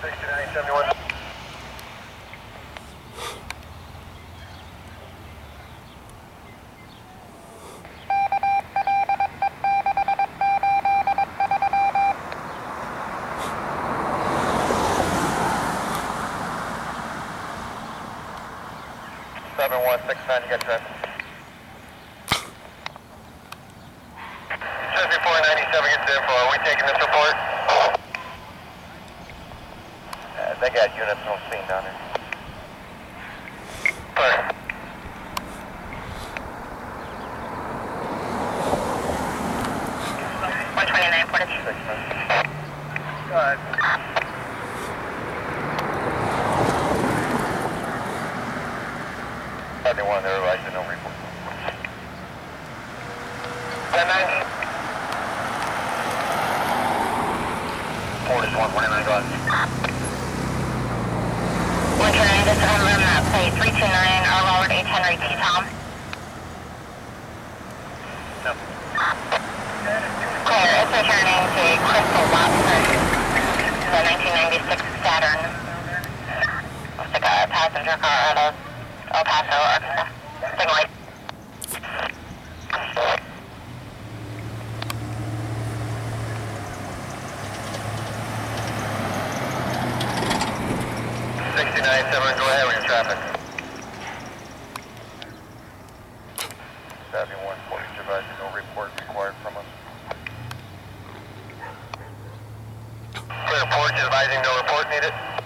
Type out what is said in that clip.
7169, you got traffic. Just before 97 gets in for, are we taking this report? They got units on scene down there. Perfect. They want their right to no report. 10-9. 4-1-1-9, go ahead. 129, this is on map plate 329, R Robert H. Henry T. Tom. No. Clear, it's returning to Crystal Lobster, the 1996 Saturn. Looks like a passenger car out of El Paso, Arkansas. Signal light. Go ahead with your traffic. 7142, no report required from us. Clear port, advising no report needed.